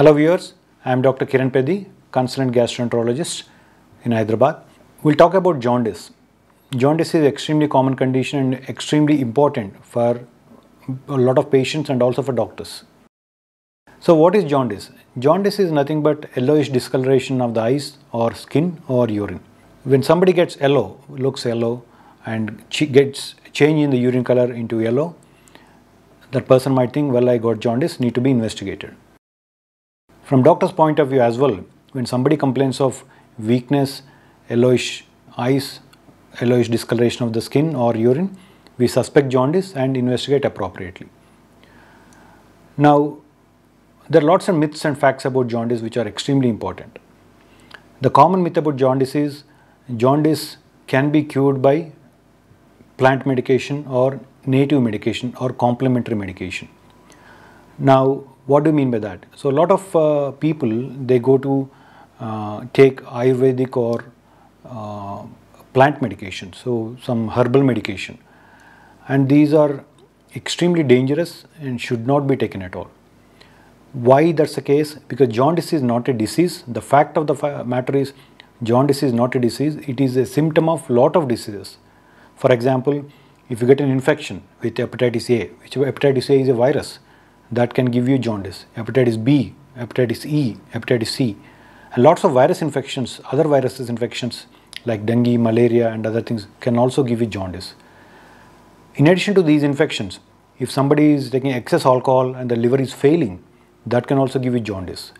Hello viewers, I am Dr. Kiran Peddi, consultant gastroenterologist in Hyderabad. We'll talk about jaundice. Jaundice is an extremely common condition and extremely important for a lot of patients and also for doctors. So what is jaundice? Jaundice is nothing but yellowish discoloration of the eyes or skin or urine. When somebody gets yellow, looks yellow and gets change in the urine color into yellow, that person might think, well, I got jaundice, need to be investigated. From doctor's point of view as well, when somebody complains of weakness, yellowish eyes, yellowish discoloration of the skin or urine, we suspect jaundice and investigate appropriately. Now, there are lots of myths and facts about jaundice which are extremely important. The common myth about jaundice is jaundice can be cured by plant medication or native medication or complementary medication. Now, what do you mean by that? So, a lot of people, they go to take Ayurvedic or plant medication, so some herbal medication, and these are extremely dangerous and should not be taken at all. Why that's the case? Because jaundice is not a disease. The fact of the matter is jaundice is not a disease. It is a symptom of lot of diseases. For example, if you get an infection with hepatitis A, which hepatitis A is a virus, that can give you jaundice. Hepatitis B, hepatitis E, hepatitis C, and lots of virus infections, other viruses infections like dengue, malaria and other things can also give you jaundice. In addition to these infections, if somebody is taking excess alcohol and the liver is failing, that can also give you jaundice.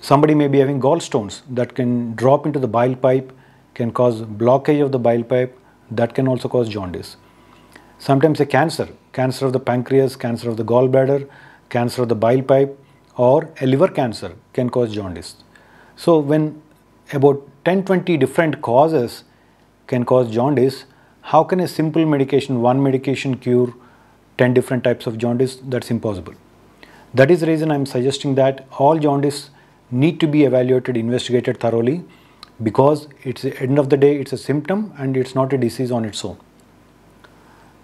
Somebody may be having gallstones that can drop into the bile pipe, can cause blockage of the bile pipe, that can also cause jaundice. Sometimes a cancer, cancer of the pancreas, cancer of the gallbladder, cancer of the bile pipe or a liver cancer can cause jaundice. So when about 10-20 different causes can cause jaundice, how can a simple medication, one medication cure 10 different types of jaundice? That's impossible. That is the reason I am suggesting that all jaundice need to be evaluated, investigated thoroughly, because it's the end of the day, it's a symptom and it's not a disease on its own.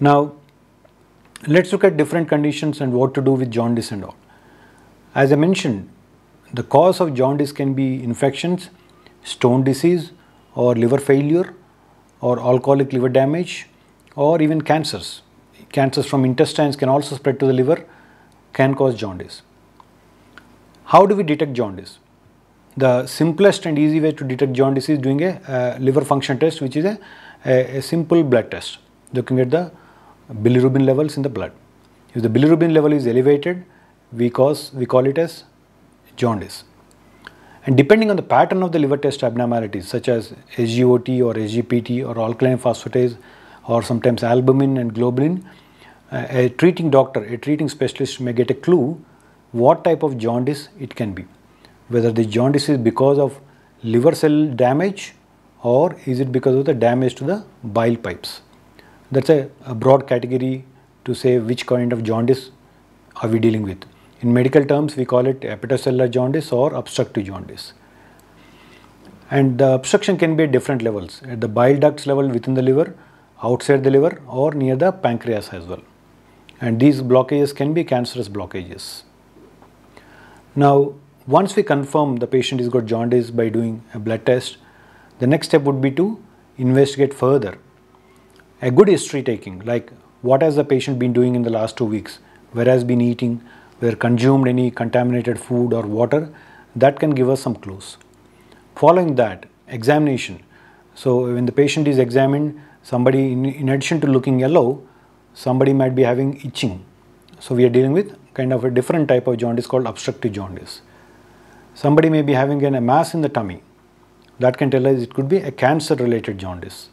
Now, let's look at different conditions and what to do with jaundice and all. As I mentioned, the cause of jaundice can be infections, stone disease or liver failure or alcoholic liver damage or even cancers. Cancers from intestines can also spread to the liver, can cause jaundice. How do we detect jaundice? The simplest and easy way to detect jaundice is doing a liver function test, which is a simple blood test, looking at the bilirubin levels in the blood. If the bilirubin level is elevated, we call it as jaundice. And depending on the pattern of the liver test abnormalities, such as SGOT or SGPT or alkaline phosphatase or sometimes albumin and globulin, a treating doctor, a treating specialist may get a clue what type of jaundice it can be. Whether the jaundice is because of liver cell damage or is it because of the damage to the bile pipes. That's a broad category to say which kind of jaundice are we dealing with. In medical terms, we call it hepatocellular jaundice or obstructive jaundice. And the obstruction can be at different levels, at the bile ducts level within the liver, outside the liver or near the pancreas as well. And these blockages can be cancerous blockages. Now, once we confirm the patient has got jaundice by doing a blood test, the next step would be to investigate further. A good history taking, like what has the patient been doing in the last 2 weeks, where has been eating, where consumed any contaminated food or water, that can give us some clues. Following that, examination. So when the patient is examined, somebody in addition to looking yellow, somebody might be having itching. So we are dealing with kind of a different type of jaundice called obstructive jaundice. Somebody may be having a mass in the tummy. That can tell us it could be a cancer related jaundice.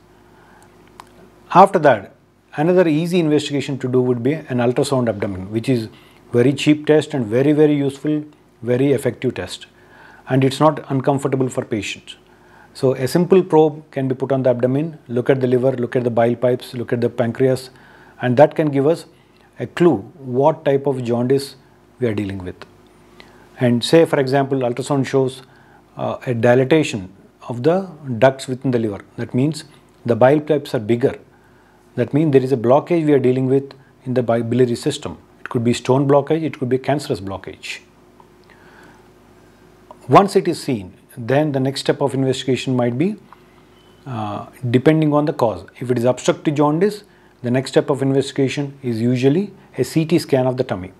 After that, another easy investigation to do would be an ultrasound abdomen, which is very cheap test and very useful, very effective test, and it's not uncomfortable for patients. So a simple probe can be put on the abdomen, look at the liver, look at the bile pipes, look at the pancreas, and that can give us a clue what type of jaundice we are dealing with. And say for example, ultrasound shows a dilatation of the ducts within the liver. That means the bile pipes are bigger. That means there is a blockage we are dealing with in the biliary system. It could be stone blockage, it could be cancerous blockage. Once it is seen, then the next step of investigation might be depending on the cause. If it is obstructive jaundice, the next step of investigation is usually a CT scan of the tummy.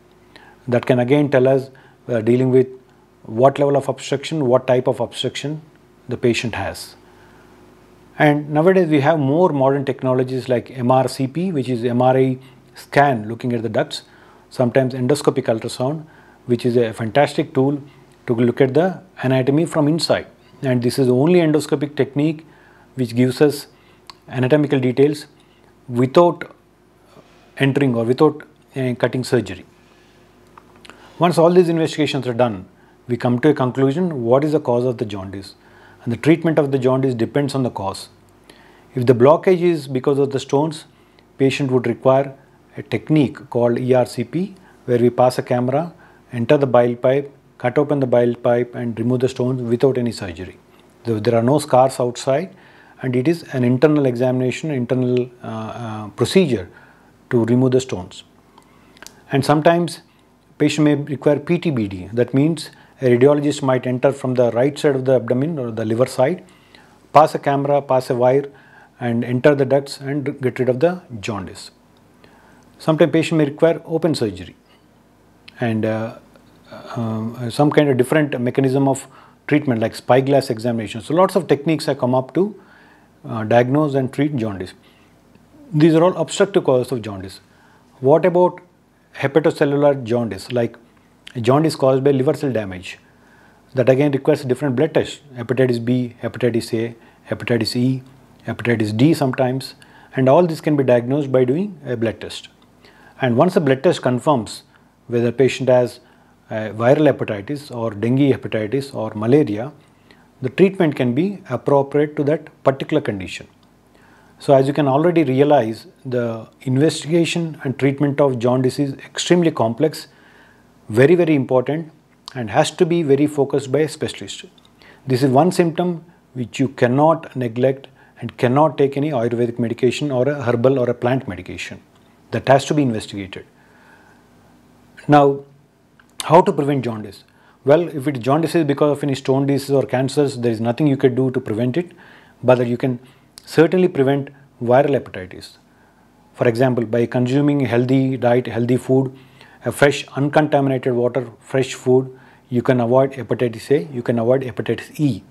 That can again tell us we are dealing with what level of obstruction, what type of obstruction the patient has. And nowadays we have more modern technologies like MRCP, which is MRI scan looking at the ducts, sometimes endoscopic ultrasound, which is a fantastic tool to look at the anatomy from inside. And this is the only endoscopic technique which gives us anatomical details without entering or without cutting surgery. Once all these investigations are done, we come to a conclusion: what is the cause of the jaundice? And the treatment of the jaundice depends on the cause. If the blockage is because of the stones, patient would require a technique called ERCP, where we pass a camera, enter the bile pipe, cut open the bile pipe and remove the stones without any surgery. So there are no scars outside, and it is an internal examination, internal procedure to remove the stones. And sometimes patient may require PTBD. That means a radiologist might enter from the right side of the abdomen or the liver side, pass a camera, pass a wire and enter the ducts and get rid of the jaundice. Sometimes patient may require open surgery and some kind of different mechanism of treatment like spyglass examination. So lots of techniques have come up to diagnose and treat jaundice. These are all obstructive causes of jaundice. What about hepatocellular jaundice, like jaundice caused by liver cell damage? That again requires different blood tests: hepatitis B, hepatitis A, hepatitis E, hepatitis D sometimes, and all this can be diagnosed by doing a blood test. And once a blood test confirms whether patient has viral hepatitis or dengue hepatitis or malaria, the treatment can be appropriate to that particular condition. So as you can already realize, the investigation and treatment of jaundice is extremely complex, very, very important, and has to be very focused by a specialist. This is one symptom which you cannot neglect and cannot take any Ayurvedic medication or a herbal or a plant medication. That has to be investigated. Now, how to prevent jaundice? Well, if it jaundice is because of any stone disease or cancers, there is nothing you can do to prevent it, but you can certainly prevent viral hepatitis. For example, by consuming healthy diet, healthy food, a fresh uncontaminated water, fresh food, you can avoid hepatitis A, you can avoid hepatitis E.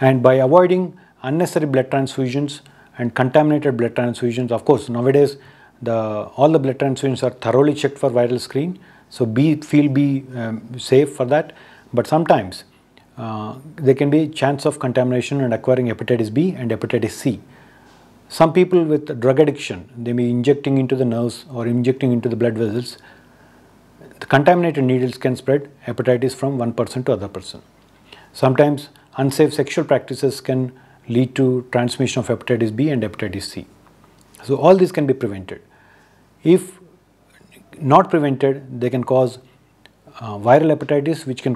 And by avoiding unnecessary blood transfusions and contaminated blood transfusions, of course, nowadays all the blood transfusions are thoroughly checked for viral screen. So be safe for that, but sometimes there can be chance of contamination and acquiring hepatitis B and hepatitis C. Some people with drug addiction, they may be injecting into the nerves or injecting into the blood vessels. The contaminated needles can spread hepatitis from one person to other person. Sometimes unsafe sexual practices can lead to transmission of hepatitis B and hepatitis C. So all these can be prevented. If not prevented, they can cause viral hepatitis, which can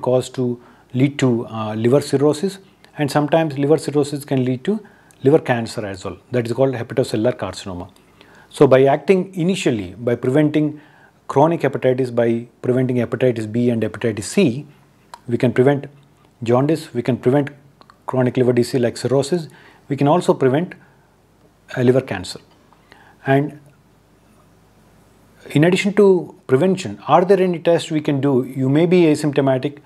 lead to liver cirrhosis, and sometimes liver cirrhosis can lead to liver cancer as well. That is called hepatocellular carcinoma. So by acting initially, by preventing chronic hepatitis, by preventing hepatitis B and hepatitis C, we can prevent jaundice, we can prevent chronic liver disease like cirrhosis, we can also prevent liver cancer. And in addition to prevention, are there any tests we can do? You may be asymptomatic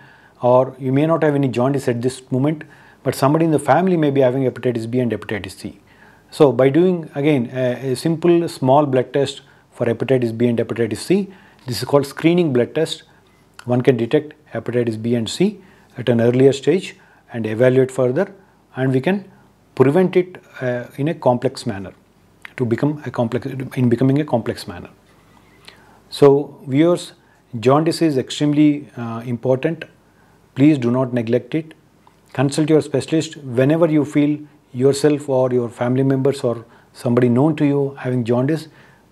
or you may not have any jaundice at this moment, but somebody in the family may be having hepatitis B and hepatitis C. So by doing again a simple small blood test for hepatitis B and hepatitis C, this is called screening blood test. One can detect hepatitis B and C at an earlier stage and evaluate further, and we can prevent it in a complex manner in becoming a complex manner. So viewers, jaundice is extremely important. Please do not neglect it. Consult your specialist whenever you feel yourself or your family members or somebody known to you having jaundice.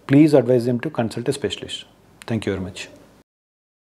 Please advise them to consult a specialist. Thank you very much.